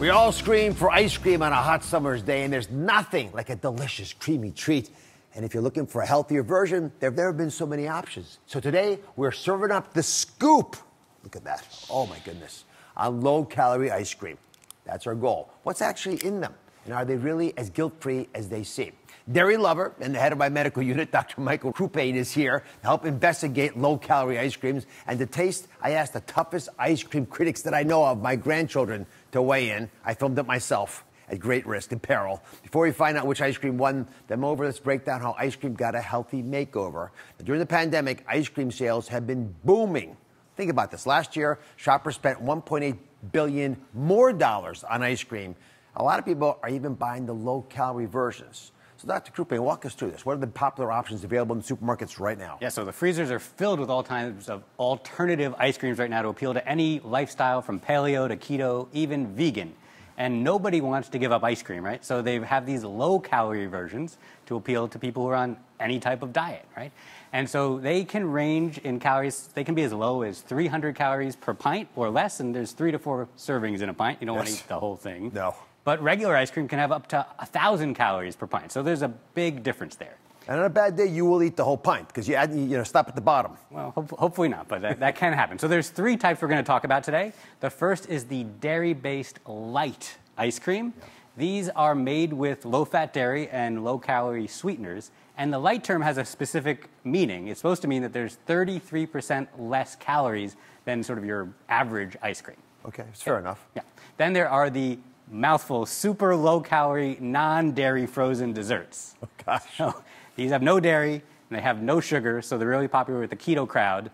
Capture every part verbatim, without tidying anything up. We all scream for ice cream on a hot summer's day, and there's nothing like a delicious, creamy treat. And if you're looking for a healthier version, there have never been so many options. So today, we're serving up the scoop. Look at that. Oh, my goodness. On low-calorie ice cream. That's our goal. What's actually in them? And are they really as guilt-free as they seem? Dairy lover and the head of my medical unit, Doctor Michael Crupain, is here to help investigate low-calorie ice creams. And to taste, I asked the toughest ice cream critics that I know of, my grandchildren, to weigh in. I filmed it myself at great risk and peril. Before we find out which ice cream won them over, let's break down how ice cream got a healthy makeover. During the pandemic, ice cream sales have been booming. Think about this. Last year, shoppers spent one point eight billion dollars more dollars on ice cream. A lot of people are even buying the low-calorie versions. So, Doctor Crupain, walk us through this. What are the popular options available in supermarkets right now? Yeah, so the freezers are filled with all kinds of alternative ice creams right now to appeal to any lifestyle, from paleo to keto, even vegan. And nobody wants to give up ice cream, right? So they have these low-calorie versions to appeal to people who are on any type of diet, right? And so they can range in calories. They can be as low as three hundred calories per pint or less, and there's three to four servings in a pint. You don't yes. want to eat the whole thing. No. But regular ice cream can have up to one thousand calories per pint, so there's a big difference there. And on a bad day, you will eat the whole pint, because you, you know, stop at the bottom. Well, ho hopefully not, but that, that can happen. So there's three types we're going to talk about today. The first is the dairy-based light ice cream. Yeah. These are made with low-fat dairy and low-calorie sweeteners. And the light term has a specific meaning. It's supposed to mean that there's thirty-three percent less calories than sort of your average ice cream. Okay, it's fair yeah. enough. Yeah. Then there are the mouthful, super low-calorie, non-dairy frozen desserts. Oh, gosh. So, these have no dairy, and they have no sugar, so they're really popular with the keto crowd, yeah.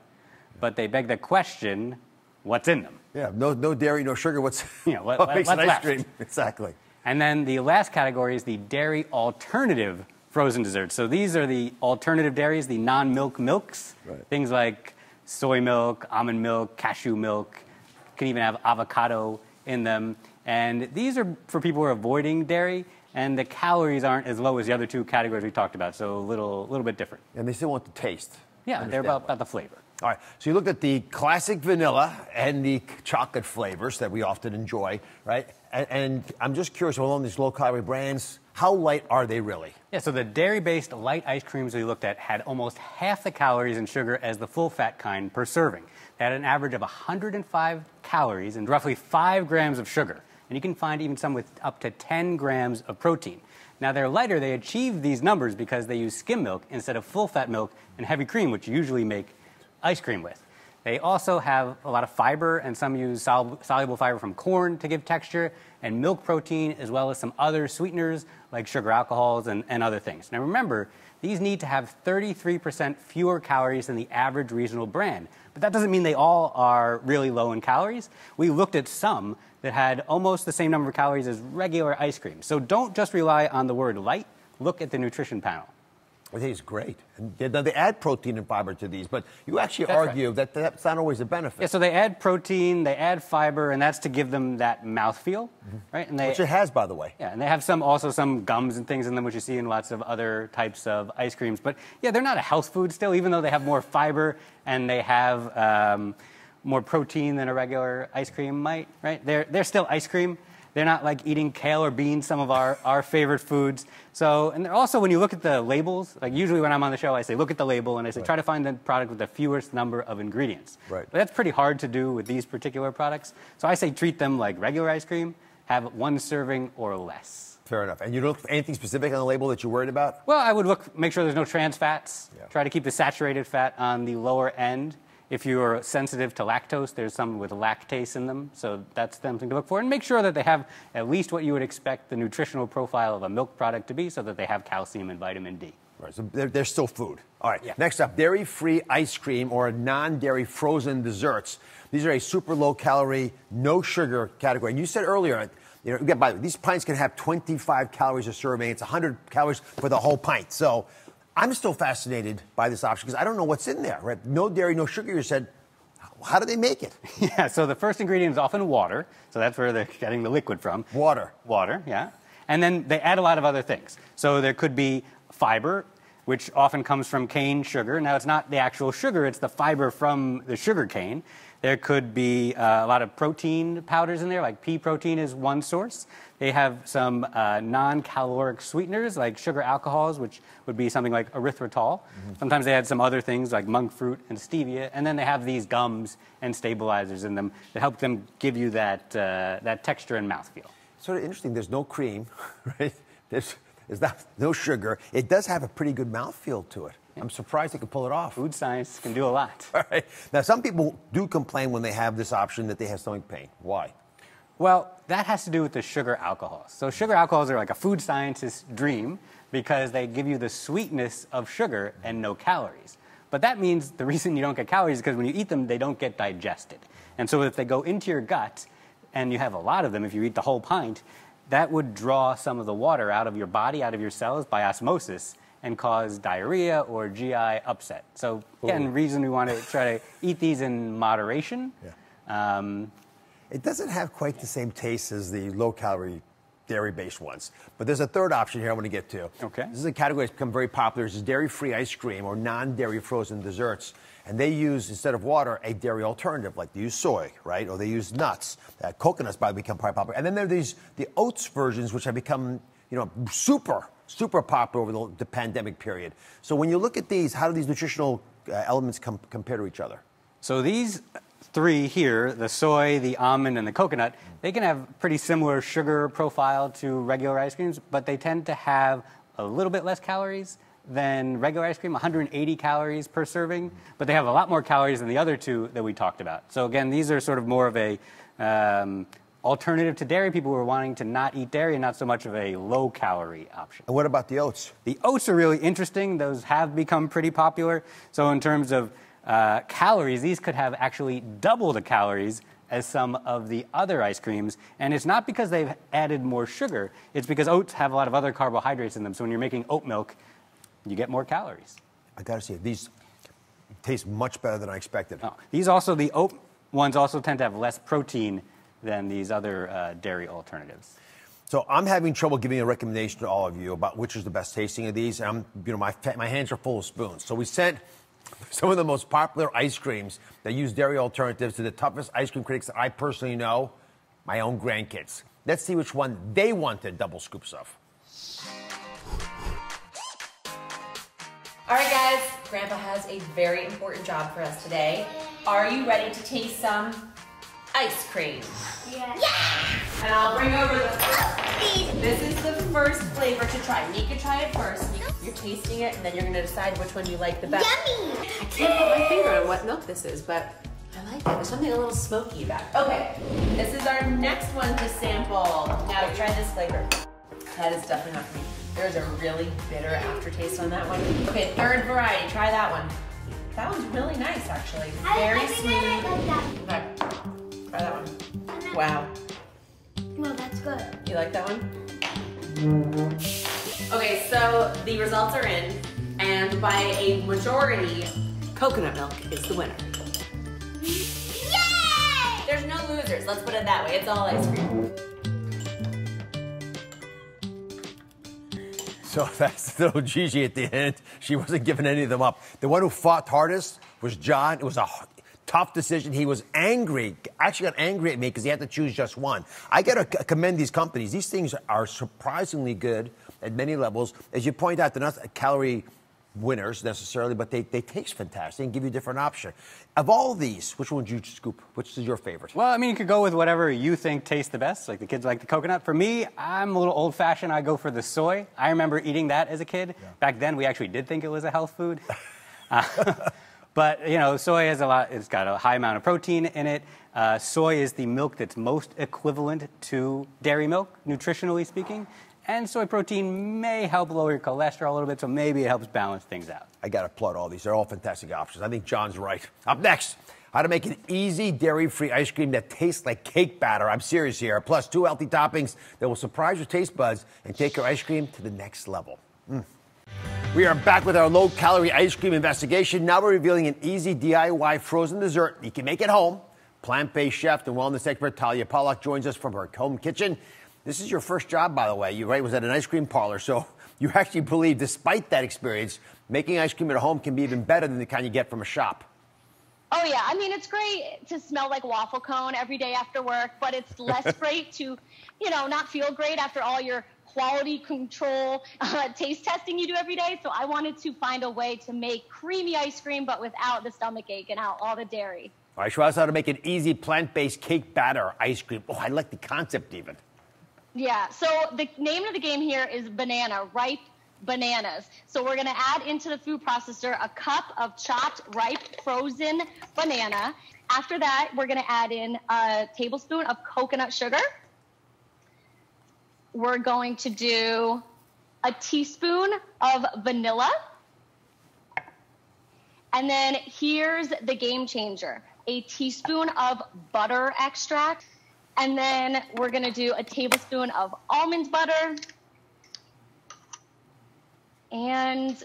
but they beg the question, what's in them? Yeah, no, no dairy, no sugar, what's, you know, what, what makes what's an ice cream? Exactly. And then the last category is the dairy alternative frozen desserts. So these are the alternative dairies, the non-milk milks, right. things like soy milk, almond milk, cashew milk, can even have avocado in them. And these are for people who are avoiding dairy, and the calories aren't as low as the other two categories we talked about, so a little, little bit different. And they still want the taste. Yeah, they're about, about the flavor. All right, so you looked at the classic vanilla and the chocolate flavors that we often enjoy, right? And, and I'm just curious, along these low-calorie brands, how light are they really? Yeah, so the dairy-based light ice creams we looked at had almost half the calories and sugar as the full-fat kind per serving. They had an average of one hundred five calories and roughly five grams of sugar. And you can find even some with up to ten grams of protein. Now, they're lighter. They achieve these numbers because they use skim milk instead of full-fat milk and heavy cream, which you usually make ice cream with. They also have a lot of fiber, and some use sol soluble fiber from corn to give texture, and milk protein, as well as some other sweeteners like sugar alcohols and, and other things. Now, remember, these need to have thirty-three percent fewer calories than the average regional brand. But that doesn't mean they all are really low in calories. We looked at some that had almost the same number of calories as regular ice cream. So don't just rely on the word light. Look at the nutrition panel. I think it's great. And they, they add protein and fiber to these, but you actually that's argue right. that that's not always a benefit. Yeah, so they add protein, they add fiber, and that's to give them that mouthfeel, mm-hmm. right? And they, which it has, by the way. Yeah, and they have some also some gums and things in them, which you see in lots of other types of ice creams. But yeah, they're not a health food still, even though they have more fiber and they have um, more protein than a regular ice cream might, right? They're, they're still ice cream. They're not like eating kale or beans, some of our, our favorite foods. So, and also when you look at the labels, like usually when I'm on the show, I say, look at the label, and I say, right. try to find the product with the fewest number of ingredients. Right. But that's pretty hard to do with these particular products. So I say treat them like regular ice cream, have one serving or less. Fair enough. And you don't look for anything specific on the label that you're worried about? Well, I would look, make sure there's no trans fats. Yeah. Try to keep the saturated fat on the lower end. If you are sensitive to lactose, there's some with lactase in them, so that's something to look for. And make sure that they have at least what you would expect the nutritional profile of a milk product to be, so that they have calcium and vitamin D. Right, so they're, they're still food. All right, yeah. Next up, dairy-free ice cream or non-dairy frozen desserts. These are a super low-calorie, no-sugar category. And you said earlier, you know, again, by the way, these pints can have twenty-five calories a serving. It's one hundred calories for the whole pint. So I'm still fascinated by this option because I don't know what's in there, right? No dairy, no sugar, you said. How do they make it? Yeah, so the first ingredient is often water. So that's where they're getting the liquid from. Water. Water, yeah. And then they add a lot of other things. So there could be fiber, which often comes from cane sugar. Now, it's not the actual sugar, it's the fiber from the sugar cane. There could be uh, a lot of protein powders in there, like pea protein is one source. They have some uh, non-caloric sweeteners, like sugar alcohols, which would be something like erythritol. Mm-hmm. Sometimes they had some other things, like monk fruit and stevia. And then they have these gums and stabilizers in them that help them give you that, uh, that texture and mouthfeel. Sort of interesting, there's no cream, right? There's, there's not, no sugar. It does have a pretty good mouthfeel to it. I'm surprised they can pull it off. Food science can do a lot. All right. Now, some people do complain when they have this option that they have stomach pain. Why? Well, that has to do with the sugar alcohols. So sugar alcohols are like a food scientist's dream because they give you the sweetness of sugar and no calories. But that means the reason you don't get calories is because when you eat them, they don't get digested. And so if they go into your gut, and you have a lot of them if you eat the whole pint, that would draw some of the water out of your body, out of your cells by osmosis, and cause diarrhea or G I upset. So again, Ooh. reason we want to try to eat these in moderation. Yeah. Um, it doesn't have quite the same taste as the low-calorie dairy-based ones. But there's a third option here I want to get to. Okay. This is a category that's become very popular. This is dairy-free ice cream or non-dairy frozen desserts. And they use, instead of water, a dairy alternative, like they use soy, right? Or they use nuts. Uh, coconuts probably become quite popular. And then there are these, the oats versions, which have become, you know, super, super popular over the, the pandemic period. So when you look at these, how do these nutritional uh, elements com compare to each other? So these three here, the soy, the almond, and the coconut, they can have pretty similar sugar profile to regular ice creams, but they tend to have a little bit less calories than regular ice cream, one hundred eighty calories per serving, but they have a lot more calories than the other two that we talked about. So again, these are sort of more of a um, alternative to dairy. People who are wanting to not eat dairy and not so much of a low-calorie option. And what about the oats? The oats are really interesting. Those have become pretty popular. So in terms of uh, calories, these could have actually double the calories as some of the other ice creams. And it's not because they've added more sugar. It's because oats have a lot of other carbohydrates in them. So when you're making oat milk, you get more calories. I gotta say, these taste much better than I expected. Oh, these also, the oat ones also tend to have less protein than these other uh, dairy alternatives. So I'm having trouble giving a recommendation to all of you about which is the best tasting of these. I'm, you know, my, my hands are full of spoons. So we sent some of the most popular ice creams that use dairy alternatives to the toughest ice cream critics that I personally know, my own grandkids. Let's see which one they wanted double scoops of. All right, guys, Grandpa has a very important job for us today. Are you ready to taste some ice cream? Yeah. Yeah! And I'll bring over the first. This is the first flavor to try. Nika, try it first. You're tasting it, and then you're going to decide which one you like the best. Yummy! I can't put my finger on what milk this is, but I like it. There's something a little smoky about it. Okay, this is our next one to sample. Now, try this flavor. That is definitely not for me. There's a really bitter aftertaste on that one. Okay, third variety. Try that one. That one's really nice, actually. Very I smooth. I like that. Okay. Try that one. Wow. No, that's good. You like that one? Okay, so the results are in, and by a majority, coconut milk is the winner. Yay! There's no losers, let's put it that way. It's all ice cream. So that's little Gigi at the end. She wasn't giving any of them up. The one who fought hardest was John. It was a tough decision. He was angry, actually got angry at me because he had to choose just one. I got to commend these companies. These things are surprisingly good at many levels. As you point out, they're not calorie winners necessarily, but they, they taste fantastic and give you a different option. Of all these, which one would you scoop? Which is your favorite? Well, I mean, you could go with whatever you think tastes the best. Like the kids like the coconut. For me, I'm a little old-fashioned. I go for the soy. I remember eating that as a kid. Yeah. Back then, we actually did think it was a health food. uh, But, you know, soy has a lot, it's got a high amount of protein in it. Uh, soy is the milk that's most equivalent to dairy milk, nutritionally speaking. And soy protein may help lower your cholesterol a little bit, so maybe it helps balance things out. I gotta applaud all these. They're all fantastic options. I think John's right. Up next, how to make an easy dairy-free ice cream that tastes like cake batter. I'm serious here. Plus two healthy toppings that will surprise your taste buds and take your ice cream to the next level. Mm. We are back with our low-calorie ice cream investigation. Now we're revealing an easy D I Y frozen dessert you can make at home. Plant-based chef and wellness expert Talia Pollock joins us from her home kitchen. This is your first job, by the way. You right was at an ice cream parlor, so you actually believe, despite that experience, making ice cream at home can be even better than the kind you get from a shop. Oh, yeah. I mean, it's great to smell like waffle cone every day after work, but it's less great to, you know, not feel great after all your quality control uh, taste testing you do every day. So I wanted to find a way to make creamy ice cream, but without the stomach ache and out all the dairy. All right, show us how to make an easy plant-based cake batter ice cream. Oh, I like the concept even. Yeah, so the name of the game here is banana, ripe bananas. So we're going to add into the food processor a cup of chopped, ripe, frozen banana. After that, we're going to add in a tablespoon of coconut sugar. We're going to do a teaspoon of vanilla. And then here's the game changer, a teaspoon of butter extract. And then we're going to do a tablespoon of almond butter. And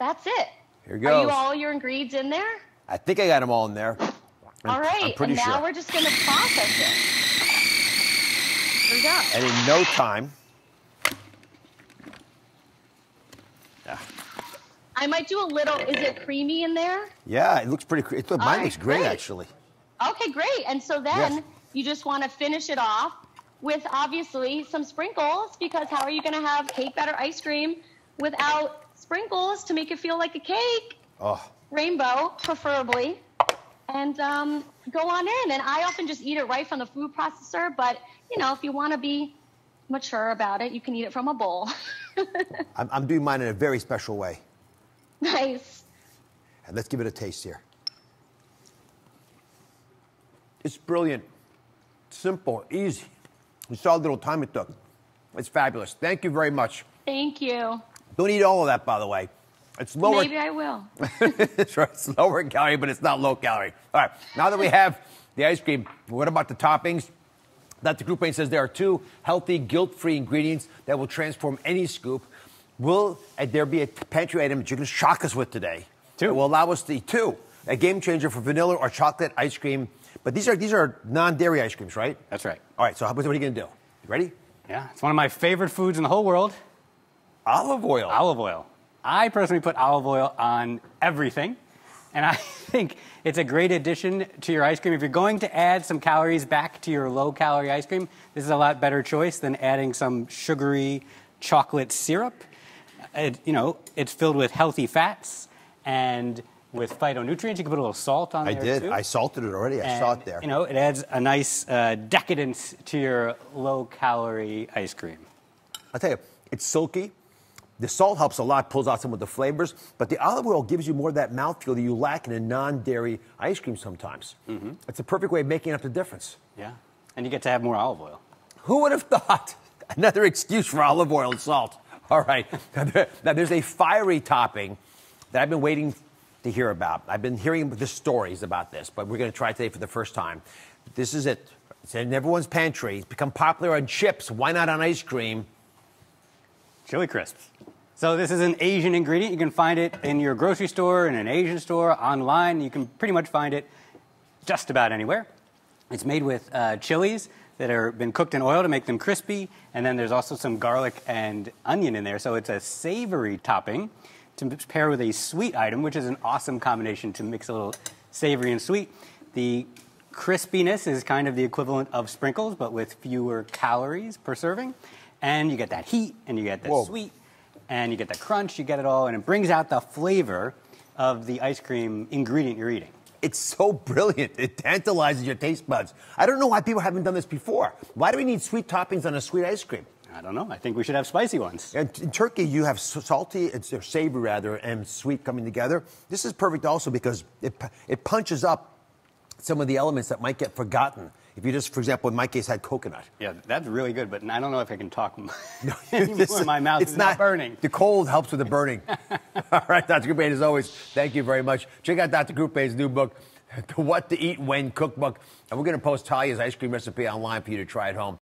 that's it. Here goes. Are you all your ingredients in there? I think I got them all in there. I'm, all right. And now sure. we're just going to process it. Here we go. And in no time. Yeah. I might do a little. Is it creamy in there? Yeah, it looks pretty. It, mine right, looks great, great, actually. Okay, great. And so then yes. you just want to finish it off with obviously some sprinkles, because how are you going to have cake batter ice cream without sprinkles to make it feel like a cake? Oh. Rainbow, preferably. And um, go on in. And I often just eat it right from the food processor. But, you know, if you want to be mature about it, you can eat it from a bowl. I'm, I'm doing mine in a very special way. Nice. And let's give it a taste here. It's brilliant. Simple, easy. You saw how little time it took. It's fabulous. Thank you very much. Thank you. Don't eat all of that, by the way. It's lower. Maybe I will. Sure, it's lower in calorie, but it's not low calorie. All right, now that we have the ice cream, what about the toppings? Doctor Crupain says there are two healthy, guilt-free ingredients that will transform any scoop. Will there be a pantry item that you can shock us with today? Two. It will allow us to eat two. A game changer for vanilla or chocolate ice cream. But these are, these are non-dairy ice creams, right? That's right. All right, so what are you going to do? You ready? Yeah, it's one of my favorite foods in the whole world. Olive oil. Olive oil. I personally put olive oil on everything, and I think it's a great addition to your ice cream. If you're going to add some calories back to your low-calorie ice cream, this is a lot better choice than adding some sugary chocolate syrup. It, you know, it's filled with healthy fats and with phytonutrients. You can put a little salt on I there, I did. Too. I salted it already. I and, saw it there. You know, it adds a nice uh, decadence to your low-calorie ice cream. I'll tell you, it's silky. The salt helps a lot, pulls out some of the flavors, but the olive oil gives you more of that mouthfeel that you lack in a non-dairy ice cream sometimes. Mm-hmm. It's a perfect way of making up the difference. Yeah, and you get to have more olive oil. Who would have thought? Another excuse for olive oil and salt. All right, now, there, now there's a fiery topping that I've been waiting to hear about. I've been hearing the stories about this, but we're gonna try it today for the first time. This is it. It's in everyone's pantry. It's become popular on chips. Why not on ice cream? Chili crisps. So this is an Asian ingredient. You can find it in your grocery store, in an Asian store, online. You can pretty much find it just about anywhere. It's made with uh, chilies that are been cooked in oil to make them crispy. And then there's also some garlic and onion in there. So it's a savory topping to pair with a sweet item, which is an awesome combination to mix a little savory and sweet. The crispiness is kind of the equivalent of sprinkles, but with fewer calories per serving. And you get that heat, and you get that Whoa. sweet. And you get the crunch, you get it all, and it brings out the flavor of the ice cream ingredient you're eating. It's so brilliant. It tantalizes your taste buds. I don't know why people haven't done this before. Why do we need sweet toppings on a sweet ice cream? I don't know. I think we should have spicy ones. And in Turkey, you have salty, it's or savory rather, and sweet coming together. This is perfect also because it, it punches up some of the elements that might get forgotten. If you just, for example, in my case, had coconut. Yeah, that's really good, but I don't know if I can talk no, anymore. My mouth is not, not burning. The cold helps with the burning. All right, Doctor Crupain, as always, thank you very much. Check out Doctor Crupain's new book, The What to Eat When Cookbook, and we're going to post Talia's ice cream recipe online for you to try at home.